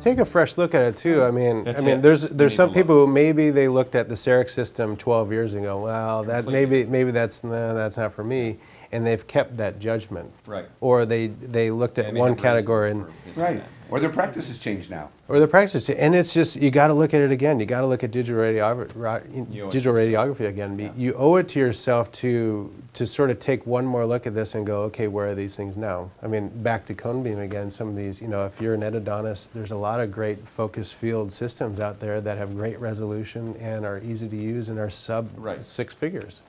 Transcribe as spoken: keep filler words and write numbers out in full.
Take a fresh look at it too. I mean, That's I mean, it. there's there's some people who maybe they looked at the CEREC system twelve years ago. Well, that maybe maybe that's no, that's not for me, and they've kept that judgment. Right. Or they they looked at one category and right. Or their practice has changed now. Or their practice, and it's just you got to look at it again. You got to look at digital radiography, digital radiography again. Yeah. You owe it to yourself to to sort of take one more look at this and go, okay, where are these things now? I mean, back to cone beam again. Some of these, you know, if you're an endodontist, there's a lot of great focus field systems out there that have great resolution and are easy to use and are sub right. six figures.